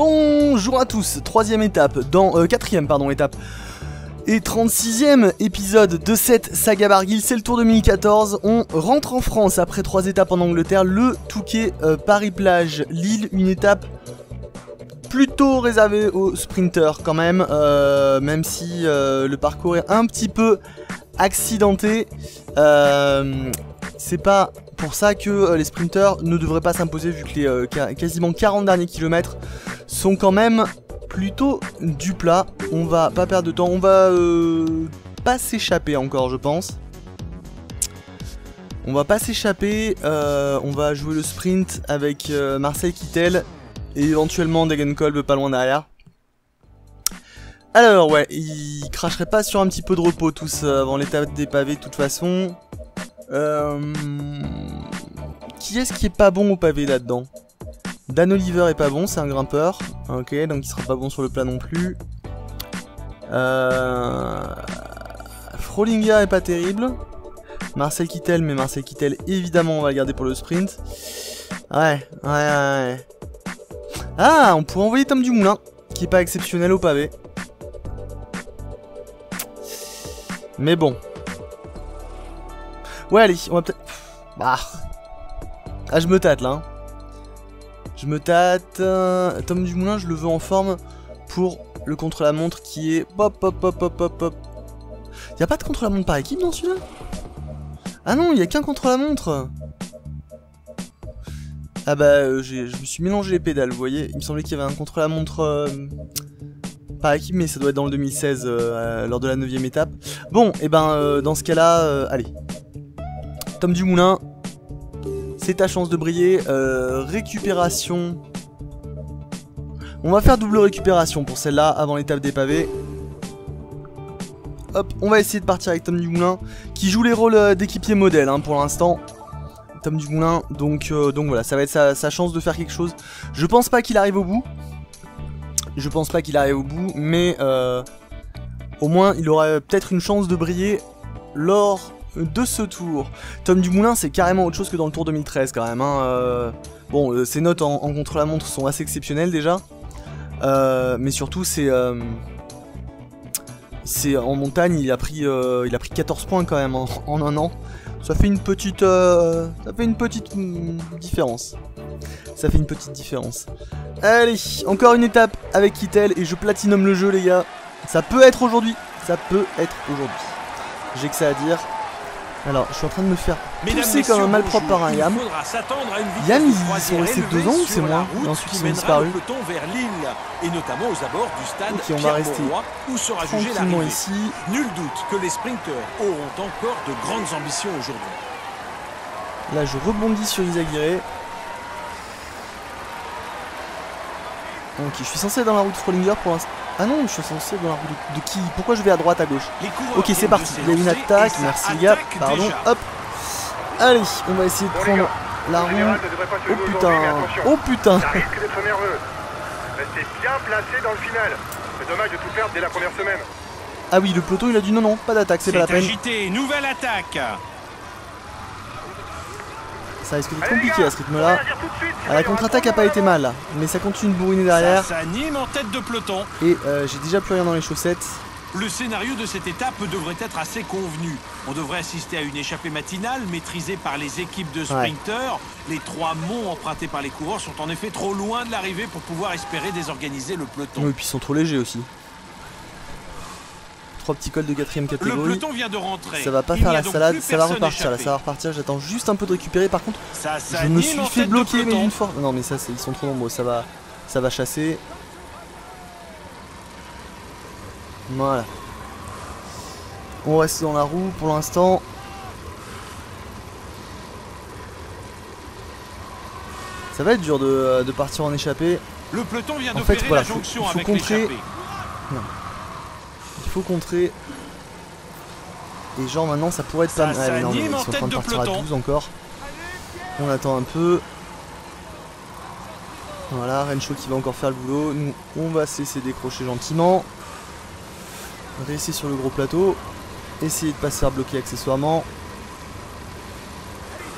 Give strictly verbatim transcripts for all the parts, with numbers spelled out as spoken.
Bonjour à tous, troisième étape, dans, euh, quatrième pardon étape et trente-sixième épisode de cette saga Barguil, c'est le Tour deux mille quatorze, on rentre en France après trois étapes en Angleterre, le Touquet, euh, Paris-Plage, Lille, une étape plutôt réservée aux sprinters quand même, euh, même si euh, le parcours est un petit peu accidenté, euh, c'est pas... pour ça que euh, les sprinters ne devraient pas s'imposer vu que les euh, quasiment quarante derniers kilomètres sont quand même plutôt du plat. On va pas perdre de temps, on va euh, pas s'échapper encore je pense. On va pas s'échapper, euh, on va jouer le sprint avec euh, Marcel Kittel et éventuellement Degenkolb pas loin derrière. Alors ouais, ils cracheraient pas sur un petit peu de repos tous euh, avant l'étape des pavés de toute façon. Euh... Qui est-ce qui est pas bon au pavé là-dedans? Dan Oliver est pas bon, c'est un grimpeur. Ok, donc il sera pas bon sur le plat non plus. Euh... Frolinger est pas terrible. Marcel Kittel, mais Marcel Kittel, évidemment, on va le garder pour le sprint. Ouais, ouais, ouais. Ah, on pourrait envoyer Tom Dumoulin, qui est pas exceptionnel au pavé. Mais bon. Ouais, allez, on va peut-être... Bah. Ah, je me tâte, là. Hein. Je me tâte... Euh... Tom Dumoulin, je le veux en forme pour le contre-la-montre qui est... Pop, pop, pop, pop, pop, pop. Y'a pas de contre-la-montre par équipe, non, celui-là? Ah non, y'a qu'un contre-la-montre. Ah bah, euh, je me suis mélangé les pédales, vous voyez. Il me semblait qu'il y avait un contre-la-montre... Euh... par équipe, mais ça doit être dans le deux mille seize, euh, euh, lors de la neuvième étape. Bon, et eh ben, euh, dans ce cas-là, euh, allez... Tom Dumoulin, c'est ta chance de briller, euh, récupération, on va faire double récupération pour celle-là avant l'étape des pavés. Hop, on va essayer de partir avec Tom Dumoulin qui joue les rôles d'équipier modèle hein, pour l'instant. Tom Dumoulin, donc, euh, donc voilà, ça va être sa, sa chance de faire quelque chose. Je pense pas qu'il arrive au bout, je pense pas qu'il arrive au bout, mais euh, au moins il aura peut-être une chance de briller lors... de ce tour. Tom Dumoulin c'est carrément autre chose que dans le tour deux mille treize quand même hein. euh, Bon euh, ses notes en, en contre-la-montre sont assez exceptionnelles déjà, euh, mais surtout c'est euh, c'est en montagne il a pris euh, il a pris quatorze points quand même en, en un an. Ça fait une petite euh, ça fait une petite mm, différence. Ça fait une petite différence. Allez, encore une étape avec Kittel et je platinum le jeu les gars. Ça peut être aujourd'hui, ça peut être aujourd'hui. J'ai que ça à dire. Alors, je suis en train de me faire pousser comme un malpropre par un Yam. Yam, ils sont restés deux ans ou c'est moi? Et ensuite, ils sont disparus. Ok, on va rester tranquillement ici. Nul doute que les sprinteurs auront encore de grandes ambitions aujourd'hui. Là, je rebondis sur Isaguirre. Ok, je suis censé être dans la route Frolinger pour l'instant. Ah non, je suis censé dans la route de qui? Pourquoi je vais à droite, à gauche? Ok, c'est parti. Il y a une attaque. Merci, gars. Pardon. Déjà. Hop. Allez, on va essayer de bon, prendre la roue. Oh putain. Oh putain. Ça risque d'être nerveux. Restez bien placé dans le final. C'est dommage de tout perdre dès la première semaine. Ah oui, le peloton, il a dit non, non, pas d'attaque, c'est pas la peine. Agité. Nouvelle attaque. Ça risque d'être compliqué à ce rythme-là. La contre-attaque a pas été mal, mais ça continue de bourriner derrière. Ça s'anime en tête de peloton. Et euh, j'ai déjà plus rien dans les chaussettes. Le scénario de cette étape devrait être assez convenu. On devrait assister à une échappée matinale maîtrisée par les équipes de sprinteurs. Ouais. Les trois monts empruntés par les coureurs sont en effet trop loin de l'arrivée pour pouvoir espérer désorganiser le peloton. Oui, et puis ils sont trop légers aussi. Trois petits cols de quatrième catégorie. Le peloton vient de rentrer. Ça va pas faire la salade, ça va repartir. Là, ça va repartir. J'attends juste un peu de récupérer. Par contre, ça, ça je me suis fait bloquer mais une fois. Non mais ça, ils sont trop nombreux. Ça va, ça va chasser. Voilà. On reste dans la roue pour l'instant. Ça va être dur de, de partir en échappée. Le peloton vient de faire la jonction avec l'échappée. Non. Il faut contrer. Et genre maintenant ça pourrait être ça, pas mal. Ils sont en train de partir à douze encore. On attend un peu. Voilà, Rencho qui va encore faire le boulot. Nous on va se laisser décrocher gentiment. Rester sur le gros plateau. Essayer de pas se faire bloquer accessoirement.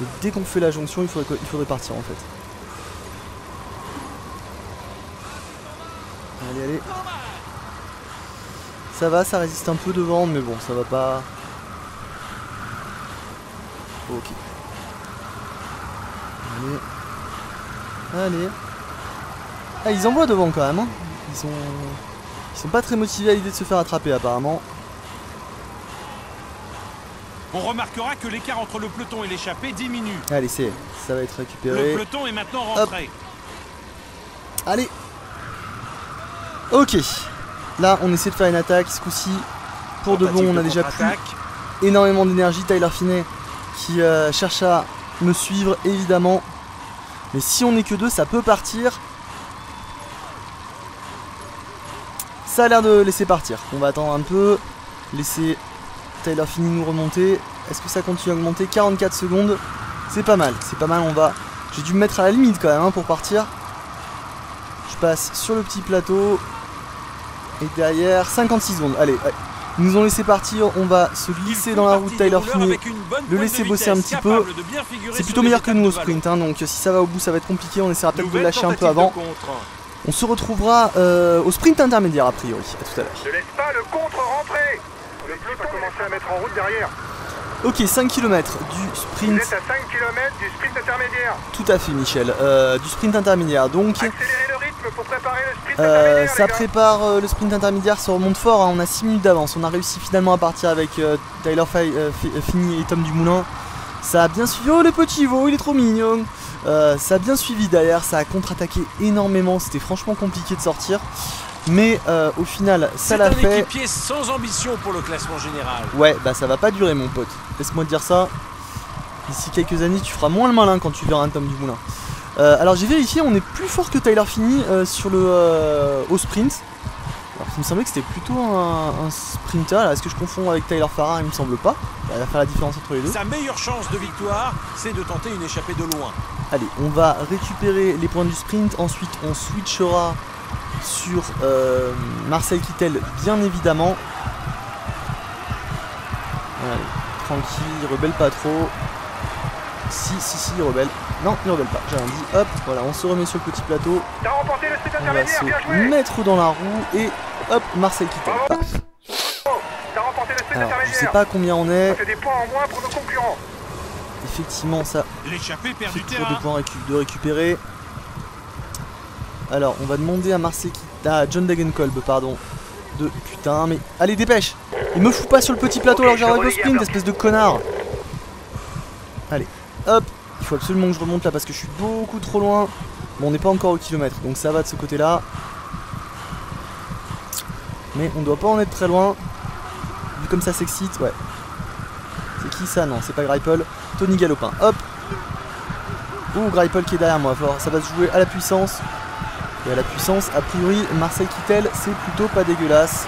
Et dès qu'on fait la jonction, il faudrait, il faudrait partir en fait. Allez, allez. Ça va, ça résiste un peu devant, mais bon, ça va pas... Ok. Allez. Allez. Ah, ils envoient devant quand même, hein. Ils sont... Ils sont pas très motivés à l'idée de se faire attraper, apparemment. On remarquera que l'écart entre le peloton et l'échappée diminue. Allez, c'est... Ça va être récupéré. Le peloton est maintenant rentré. Hop. Allez. Ok. Là, on essaie de faire une attaque. Ce coup-ci, pour de bon, on a déjà plus énormément d'énergie. Tyler Finney qui euh, cherche à me suivre, évidemment. Mais si on n'est que deux, ça peut partir. Ça a l'air de laisser partir. On va attendre un peu. Laisser Tyler Finney nous remonter. Est-ce que ça continue à augmenter? Quarante-quatre secondes. C'est pas mal. C'est pas mal. On va... J'ai dû me mettre à la limite quand même hein, pour partir. Je passe sur le petit plateau. Et derrière, cinquante-six secondes. Allez, ils nous ont laissé partir. On va se glisser dans la route Tyler Finney, le laisser bosser un petit peu. C'est plutôt meilleur que nous au sprint, hein, donc si ça va au bout, ça va être compliqué. On essaiera peut-être de lâcher un peu avant. On se retrouvera euh, au sprint intermédiaire, a priori. À tout à l'heure. Ne laisse pas le contre rentrer. Le peloton a commencé à mettre en route derrière. Ok, cinq kilomètres du sprint. Vous êtes à cinq kilomètres du sprint intermédiaire. Tout à fait, Michel. Euh, du sprint intermédiaire, donc. Pour préparer le sprint euh, ça prépare euh, le sprint intermédiaire, ça remonte fort, hein, on a six minutes d'avance, on a réussi finalement à partir avec euh, Tyler euh, Finney et Tom Dumoulin. Ça a bien suivi, oh le petit veau, il est trop mignon. euh, Ça a bien suivi derrière, ça a contre-attaqué énormément, c'était franchement compliqué de sortir. Mais euh, au final, ça l'a fait. C'est un équipier sans ambition pour le classement général. Ouais, bah ça va pas durer mon pote, laisse-moi te dire ça. D'ici quelques années, tu feras moins le malin quand tu verras un Tom Dumoulin. Euh, alors j'ai vérifié, on est plus fort que Tyler Finney euh, sur le euh, au sprint. Alors il me semblait que c'était plutôt un, un sprinter. Est-ce que je confonds avec Tyler Farrar? Il me semble pas. Il va faire la différence entre les deux. Sa meilleure chance de victoire, c'est de tenter une échappée de loin. Allez, on va récupérer les points du sprint. Ensuite, on switchera sur euh, Marcel Kittel, bien évidemment. Allez, tranquille, rebelle pas trop. Si, si, si, il rebelle. Non, il rebelle pas. J'ai rien dit. Hop, voilà, on se remet sur le petit plateau. T'as remporté le sprint intermédiaire, bien joué. Mettre dans la roue et hop, Marcel Kittel. Paf. T'as remporté le sprint intermédiaire. Je sais pas combien on est. C'est des points en moins pour nos concurrents. Effectivement, ça. L'échappée perd du terrain. Deux points de récupérer. Alors, on va demander à Marcel Kittel, à John Degenkolb, pardon. De putain, mais allez, dépêche. Il me fout pas sur le petit plateau alors que j'arrive au sprint, espèce de connard. Allez. Hop, il faut absolument que je remonte là parce que je suis beaucoup trop loin. Bon, on n'est pas encore au kilomètre, donc ça va de ce côté-là. Mais on doit pas en être très loin. Vu comme ça s'excite, ouais. C'est qui ça? Non, c'est pas Greipel. Tony Gallopin, hop. Oh, Greipel qui est derrière moi, fort. Ça va se jouer à la puissance. Et à la puissance, a priori, Marcel Kittel, c'est plutôt pas dégueulasse.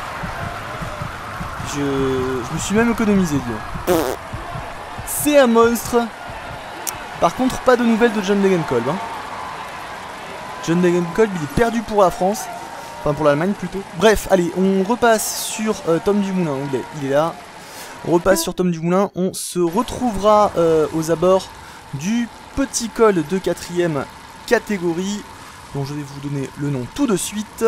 Je, je me suis même économisé, Dieu. C'est un monstre. Par contre, pas de nouvelles de John Degenkolb. Hein. John Degenkolb, il est perdu pour la France. Enfin, pour l'Allemagne plutôt. Bref, allez, on repasse sur euh, Tom Dumoulin. Il est là. On repasse sur Tom Dumoulin. On se retrouvera euh, aux abords du petit col de quatrième catégorie. Dont je vais vous donner le nom tout de suite.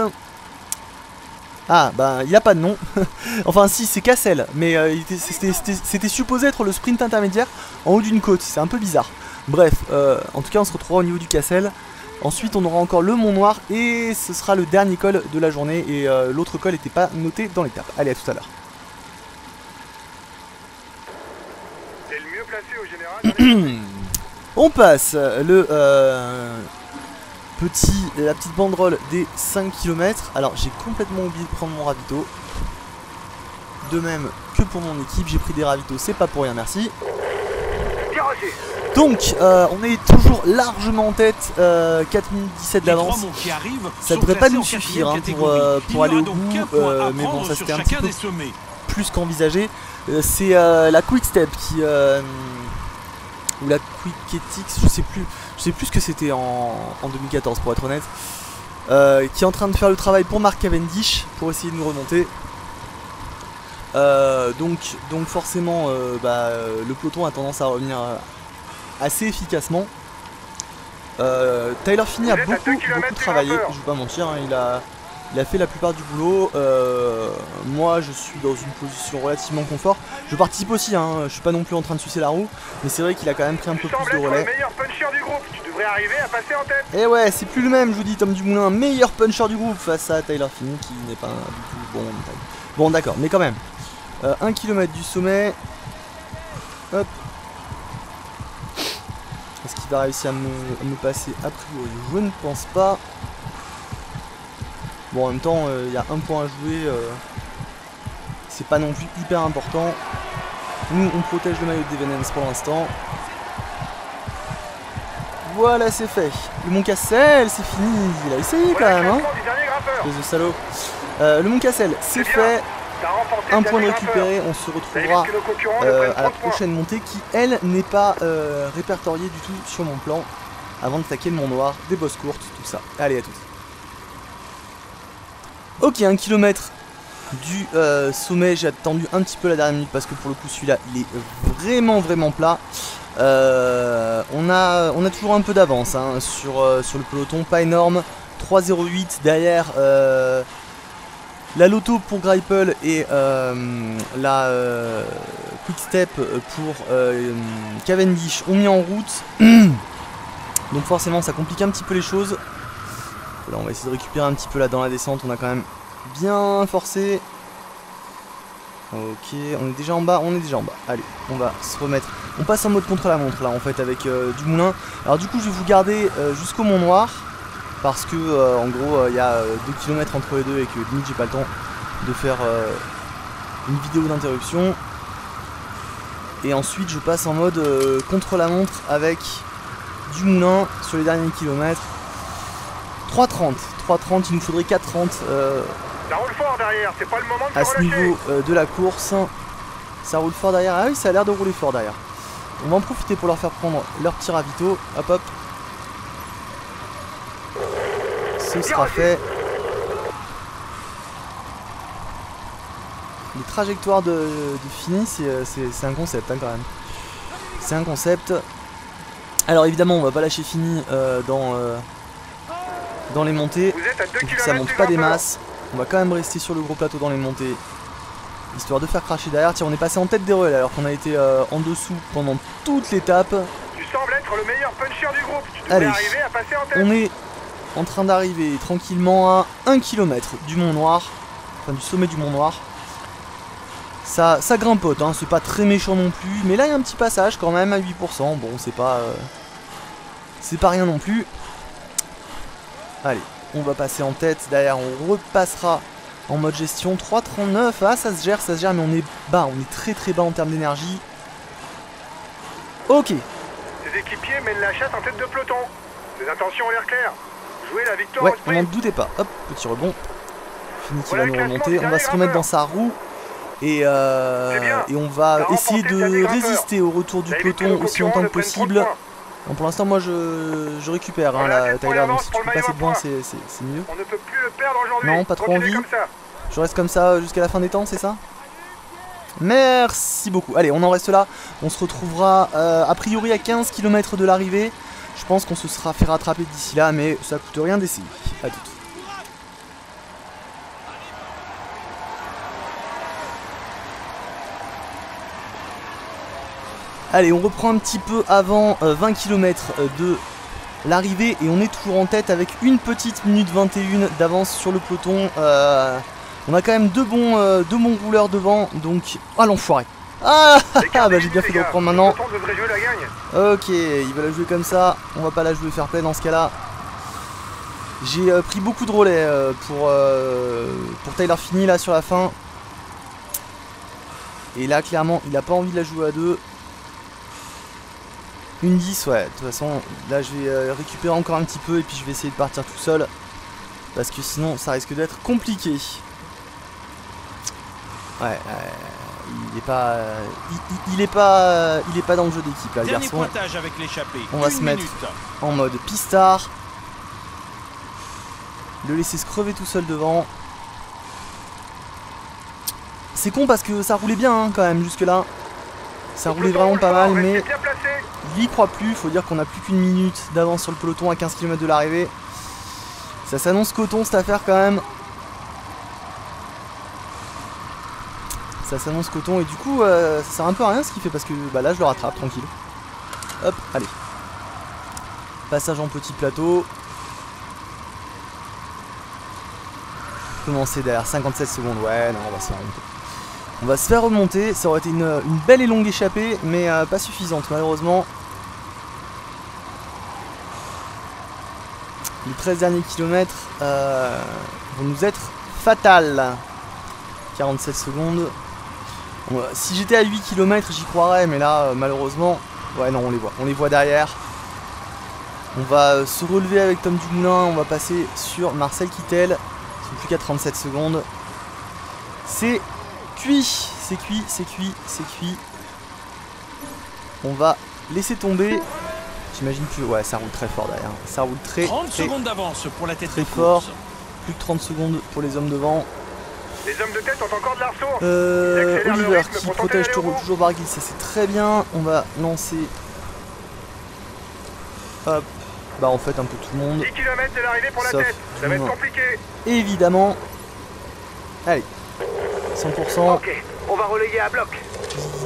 Ah, bah, il n'y a pas de nom. Enfin, si, c'est Cassel. Mais euh, c'était supposé être le sprint intermédiaire en haut d'une côte. C'est un peu bizarre. Bref, euh, en tout cas on se retrouvera au niveau du Cassel. Ensuite on aura encore le Mont Noir et ce sera le dernier col de la journée. Et euh, l'autre col n'était pas noté dans l'étape. Allez, à tout à l'heure. C'est le mieux placé au général. On passe le euh, petit, la petite banderole des cinq kilomètres. Alors j'ai complètement oublié de prendre mon ravito. De même que pour mon équipe, j'ai pris des ravitos, c'est pas pour rien, merci. Donc euh, on est toujours largement en tête, euh, quatre minutes dix-sept d'avance. Ça devrait pas nous suffire hein, pour, euh, pour aller au bout, euh, mais bon ça c'était un petit peu plus qu'envisagé. euh, C'est euh, la Quick-Step qui... Euh, ou la Quick-Etix, je sais plus je sais plus ce que c'était en, en deux mille quatorze pour être honnête. euh, Qui est en train de faire le travail pour Mark Cavendish, pour essayer de nous remonter. Euh, donc, donc forcément euh, bah, le peloton a tendance à revenir euh, assez efficacement. euh, Tyler Finney a beaucoup, beaucoup travaillé, je ne vais pas mentir hein, il, a, Il a fait la plupart du boulot. Euh, moi, je suis dans une position relativement confort. Je participe aussi, hein. Je suis pas non plus en train de sucer la roue. Mais c'est vrai qu'il a quand même pris un peu plus de relais. Arriver à passer en tête. Et ouais, c'est plus le même, je vous dis, Tom Dumoulin, meilleur puncher du groupe face à Tyler Finney qui n'est pas du tout bon. Bon, d'accord, mais quand même. Euh, un kilomètre du sommet. Hop. Est-ce qu'il va réussir à me, à me passer a priori? Je ne pense pas. Bon, en même temps, il euh, y a un point à jouer. Euh, c'est pas non plus hyper important. Nous, on protège le maillot d'Evenens pour l'instant. Voilà, c'est fait. Le Mont Cassel, c'est fini. Il a essayé quand même, hein. Les salauds. Euh, le Mont Cassel, c'est fait. Un point de récupéré. On se retrouvera euh, à la prochaine montée qui, elle, n'est pas euh, répertoriée du tout sur mon plan. Avant de taquer le Mont Noir, des bosses courtes, tout ça. Allez, à toutes. Ok, un kilomètre du euh, sommet. J'ai attendu un petit peu la dernière minute parce que pour le coup, celui-là, il est vraiment, vraiment plat. Euh, on, a, on a toujours un peu d'avance, hein, sur, euh, sur le peloton, pas énorme. Trois zéro huit derrière euh, la Loto pour Greipel et euh, la euh, Quick-Step pour euh, Cavendish ont mis en route. Donc forcément ça complique un petit peu les choses. Là, on va essayer de récupérer un petit peu là dans la descente, on a quand même bien forcé. Ok, on est déjà en bas, on est déjà en bas. Allez, on va se remettre. On passe en mode contre-la-montre là en fait avec euh, Dumoulin. Alors du coup je vais vous garder euh, jusqu'au Mont Noir. Parce que euh, en gros il euh, y a deux kilomètres entre les deux et que limite j'ai pas le temps de faire euh, une vidéo d'interruption. Et ensuite je passe en mode euh, contre-la-montre avec Dumoulin sur les derniers kilomètres. trois trente. trois trente, il nous faudrait quatre trente. Euh, Ça roule fort derrière, c'est pas le moment de se relâcher. À ce niveau euh, de la course, ça roule fort derrière. Ah oui, ça a l'air de rouler fort derrière. On va en profiter pour leur faire prendre leur petit ravito. Hop hop. Ce sera fait. Les trajectoires de, de Finney, c'est un concept, hein, quand même. C'est un concept. Alors évidemment, on va pas lâcher Finney euh, dans, euh, dans les montées. Donc, ça monte pas des masses. On va quand même rester sur le gros plateau dans les montées, histoire de faire cracher derrière. Tiens, on est passé en tête des relais alors qu'on a été euh, en dessous pendant toute l'étape. Tu sembles être le meilleur puncher du groupe. Tu devrais arriver à passer en tête. On est en train d'arriver tranquillement à un kilomètre du Mont Noir, enfin du sommet du Mont Noir. Ça, ça grimpote, hein, c'est pas très méchant non plus, mais là il y a un petit passage quand même à huit pour cent. Bon, c'est pas, euh, c'est pas rien non plus. Allez. On va passer en tête, derrière on repassera en mode gestion. Trois trente-neuf, ah ça se gère, ça se gère, mais on est bas, on est très très bas en termes d'énergie. Ok. Les équipiers mènent la chasse en tête de peloton. Les intentions ont l'air claires. Jouez la victoire. Ouais, on n'en doutait pas. Hop, petit rebond. Fini qui va nous remonter. On va se remettre dans sa roue. Et, euh, et on va essayer de résister au retour du peloton aussi longtemps que possible. Bon, pour l'instant moi je, je récupère, hein, la Tyler, donc si tu peux passer devant c'est mieux. On ne peut plus le perdre aujourd'hui. Non, pas trop envie. Je reste comme ça jusqu'à la fin des temps, c'est ça? Merci beaucoup. Allez, on en reste là. On se retrouvera euh, a priori à quinze kilomètres de l'arrivée. Je pense qu'on se sera fait rattraper d'ici là, mais ça coûte rien d'essayer. A tout. Allez, on reprend un petit peu avant euh, vingt kilomètres euh, de l'arrivée et on est toujours en tête avec une petite minute vingt et une d'avance sur le peloton. Euh, on a quand même deux bons, euh, deux bons rouleurs devant, donc... Ah, l'enfoiré! Ah, ah bah j'ai bien fait de reprendre maintenant. Ok, il va la jouer comme ça, on va pas la jouer fair play dans ce cas-là. J'ai euh, pris beaucoup de relais euh, pour, euh, pour Tyler Finney là sur la fin. Et là, clairement, il a pas envie de la jouer à deux. Une dix, ouais, de toute façon là je vais récupérer encore un petit peu et puis je vais essayer de partir tout seul parce que sinon ça risque d'être compliqué. Ouais, euh, il est pas euh, il, il est pas euh, il est pas dans le jeu d'équipe là, le garçon. Avec on va une se minute. Mettre en mode pistard, le laisser se crever tout seul devant. C'est con parce que ça roulait bien, hein, quand même jusque là. Ça roulait vraiment pas mal, mais il n'y croit plus. Faut dire qu'on a plus qu'une minute d'avance sur le peloton à quinze kilomètres de l'arrivée. Ça s'annonce coton cette affaire quand même. ça s'annonce coton et du coup euh, ça sert un peu à rien ce qu'il fait parce que bah, là je le rattrape tranquille. Hop, allez. Passage en petit plateau. Commencer derrière cinquante-sept secondes. Ouais, non, on va se faire remonter. On va se faire remonter. Ça aurait été une, une belle et longue échappée, mais euh, pas suffisante malheureusement. Les treize derniers kilomètres euh, vont nous être fatales. quarante-sept secondes. Bon, euh, si j'étais à huit kilomètres, j'y croirais, mais là, euh, malheureusement, ouais, non, on les voit. On les voit derrière. On va euh, se relever avec Tom Dumoulin. On va passer sur Marcel Kittel. Ils sont plus qu'à trente-sept secondes. C'est cuit. C'est cuit, c'est cuit, c'est cuit. On va laisser tomber. J'imagine que... Ouais, ça roule très fort derrière. Ça roule très, trente très, secondes d'avance pour la tête très de fort. Course. Plus que trente secondes pour les hommes devant. Les hommes de tête ont encore de la ressource. Euh, Oliver qui protège toujours Barguil, ça c'est très bien. On va lancer. Hop. Bah en fait un peu tout le monde. dix kilomètres de l'arrivée pour la tête. Ça va être compliqué. Évidemment. Allez. cent pour cent. Ok. On va relayer à bloc.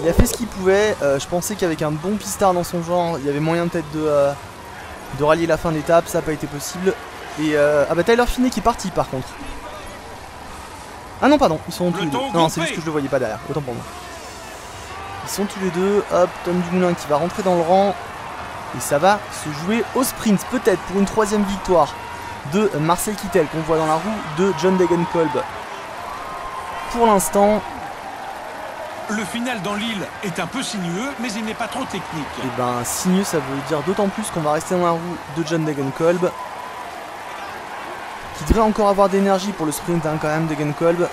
Il a fait ce qu'il pouvait. Euh, je pensais qu'avec un bon pistard dans son genre, il y avait moyen peut-être de, euh, de rallier la fin d'étape. Ça n'a pas été possible. Et euh... ah bah Tyler Finney qui est parti par contre. Ah non pardon, ils sont tous les deux. Non, c'est juste que je le voyais pas derrière, autant pour moi. Ils sont tous les deux. Hop, Tom Dumoulin qui va rentrer dans le rang. Et ça va se jouer au sprint, peut-être pour une troisième victoire de Marcel Kittel qu'on voit dans la roue de John Degenkolb. Pour l'instant. Le final dans Lille est un peu sinueux, mais il n'est pas trop technique. Et ben sinueux ça veut dire d'autant plus qu'on va rester dans la roue de John Degenkolb. Qui devrait encore avoir d'énergie pour le sprint hein, quand même de Degenkolb.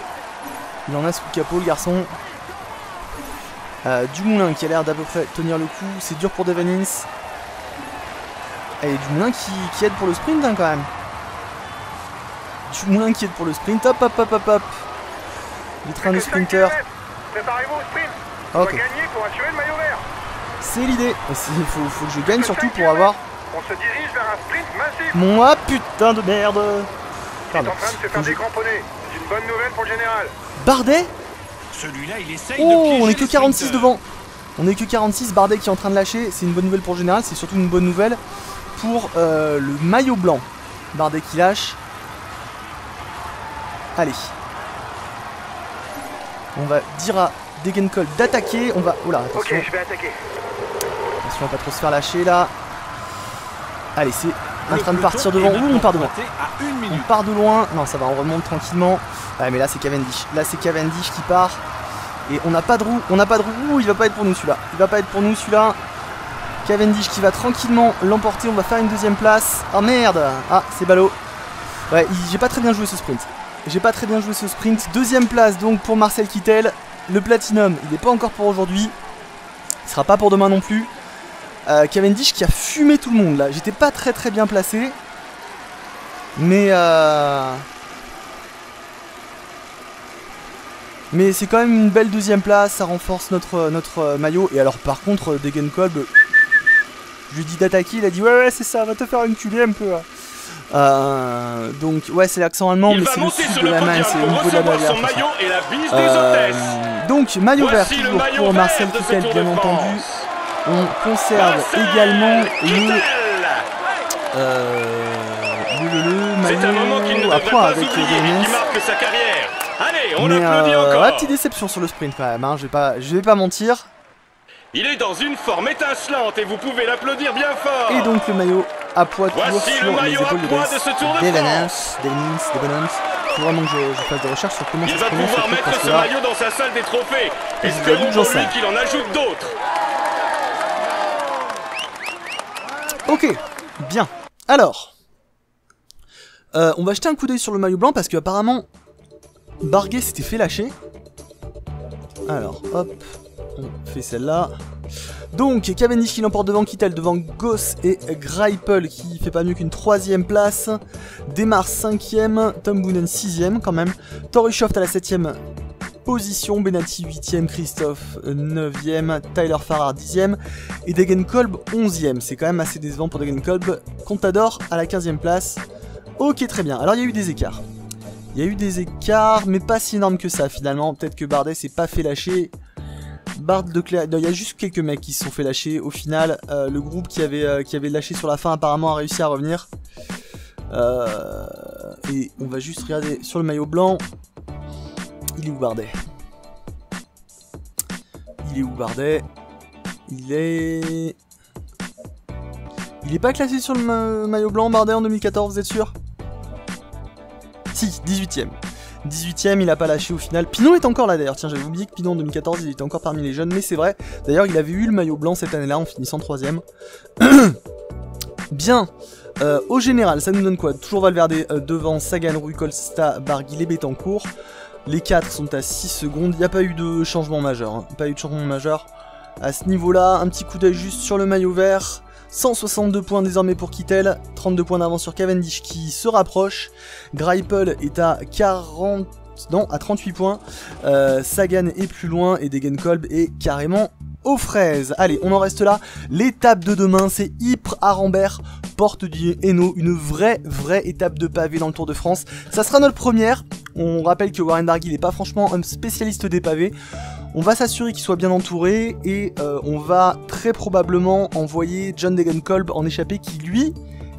Il en a sous le capot le garçon. Euh, Dumoulin qui a l'air d'à peu près tenir le coup. C'est dur pour Devenins. Et Dumoulin qui, qui aide pour le sprint hein, quand même. Dumoulin qui aide pour le sprint. Hop hop hop hop hop. Le train de sprinter. Préparez-vous au sprint. On va gagner pour assurer le maillot vert. C'est l'idée. Il faut, faut que je gagne surtout pour avoir. On se dirige vers un sprint massif. Moi putain de merde. Il est en train de se faire décramponner. C'est une bonne nouvelle pour le général. Bardet ? Celui-là, il essaye de piéger. Oh, on est que quarante-six devant. On est que quarante-six. Bardet qui est en train de lâcher. C'est une bonne nouvelle pour le général. C'est surtout une bonne nouvelle pour euh, le maillot blanc. Bardet qui lâche. Allez. On va dire à Degenkolb d'attaquer. On va. Oh là, attention. Ok, je vais attaquer. Attention, on va pas trop se faire lâcher là. Allez, c'est. En train de partir devant. Ouh, on part de loin. On part de loin. Non, ça va, on remonte tranquillement. Ouais, mais là, c'est Cavendish. Là, c'est Cavendish qui part. Et on n'a pas de roue. On n'a pas de roue. Ouh, il va pas être pour nous celui-là. Il va pas être pour nous celui-là. Cavendish qui va tranquillement l'emporter. On va faire une deuxième place. Oh merde. Ah, c'est ballot. Ouais, j'ai pas très bien joué ce sprint. J'ai pas très bien joué ce sprint. Deuxième place donc pour Marcel Kittel. Le platinum, il n'est pas encore pour aujourd'hui. Il sera pas pour demain non plus. Euh, Cavendish qui a fumé tout le monde là. J'étais pas très très bien placé. Mais euh... Mais c'est quand même une belle deuxième place. Ça renforce notre, notre maillot. Et alors par contre Degenkolb, je lui dis d'attaquer. Il a dit ouais ouais c'est ça, va te faire une culée un peu hein. euh... Donc ouais c'est l'accent allemand. Il mais c'est le sud de la main. C'est au niveau de la barrière euh... Donc maillot vert toujours pour Marcel Kittel bien entendu. On conserve également le, euh, le, le, le maillot à poids avec Devenins. Mais euh, ouais, petite déception sur le sprint quand même, hein, je vais pas, je vais pas mentir. Il est dans une forme étincelante et vous pouvez l'applaudir bien fort. Et donc le maillot à poids toujours sur les épaules de Devenins. Devenins, Devenins. Il faut vraiment que je, je fasse des recherches sur comment ça se prononce. Il va pouvoir mettre ce maillot dans sa salle des trophées. Et ce que vous voulez qu'il en ajoute d'autres. Ok, bien. Alors, euh, on va jeter un coup d'œil sur le maillot blanc parce que apparemment Barguil s'était fait lâcher. Alors, hop, on fait celle-là. Donc, Cavendish qui l'emporte devant Kittel, devant Goss et Greipel qui fait pas mieux qu'une troisième place. Démarre cinquième, Tom Boonen sixième quand même. Torushoft à la septième position, Benati huitième, Christophe neuvième, Tyler Farrar dixième et Degenkolb onzième. C'est quand même assez décevant pour Degenkolb. Contador à la quinzième place. Ok, très bien. Alors il y a eu des écarts. Il y a eu des écarts, mais pas si énormes que ça finalement. Peut-être que Bardet s'est pas fait lâcher. Bardet de Clé... Non, il y a juste quelques mecs qui se sont fait lâcher. Au final, euh, le groupe qui avait, euh, qui avait lâché sur la fin apparemment a réussi à revenir. Euh... Et on va juste regarder sur le maillot blanc. Il est où Bardet? Il est où Bardet? Il est... Il est pas classé sur le ma maillot blanc Bardet en deux mille quatorze, vous êtes sûr? Si, dix-huitième. dix-huitième, il a pas lâché au final. Pinot est encore là d'ailleurs, tiens, j'avais oublié que Pinot en deux mille quatorze, il était encore parmi les jeunes, mais c'est vrai. D'ailleurs, il avait eu le maillot blanc cette année-là en finissant troisième. Bien. Euh, au général, ça nous donne quoi? Toujours Valverde euh, devant, Sagan, Rui Costa, Barguil et Betancourt. Les quatre sont à six secondes, il n'y a pas eu de changement majeur. Hein. Pas eu de changement majeur à ce niveau-là. Un petit coup d'œil juste sur le maillot vert. cent soixante-deux points désormais pour Kittel, trente-deux points d'avance sur Cavendish qui se rapproche. Greipel est à quarante... Non, à trente-huit points. Euh, Sagan est plus loin et Degenkolb est carrément aux fraises. Allez, on en reste là. L'étape de demain, c'est Ypres à Rambert, porte du Hainaut. Une vraie, vraie étape de pavé dans le Tour de France. Ça sera notre première. On rappelle que Warren Barguil n'est pas franchement un spécialiste des pavés. On va s'assurer qu'il soit bien entouré et euh, on va très probablement envoyer John Degenkolb en échappée qui, lui,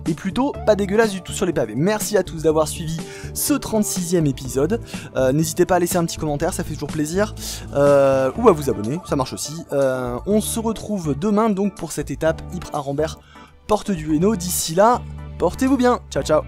est plutôt pas dégueulasse du tout sur les pavés. Merci à tous d'avoir suivi ce trente-sixième épisode. Euh, N'hésitez pas à laisser un petit commentaire, ça fait toujours plaisir. Euh, ou à vous abonner, ça marche aussi. Euh, on se retrouve demain donc pour cette étape Ypres à Rambert, porte du Hainaut. D'ici là, portez-vous bien. Ciao, ciao.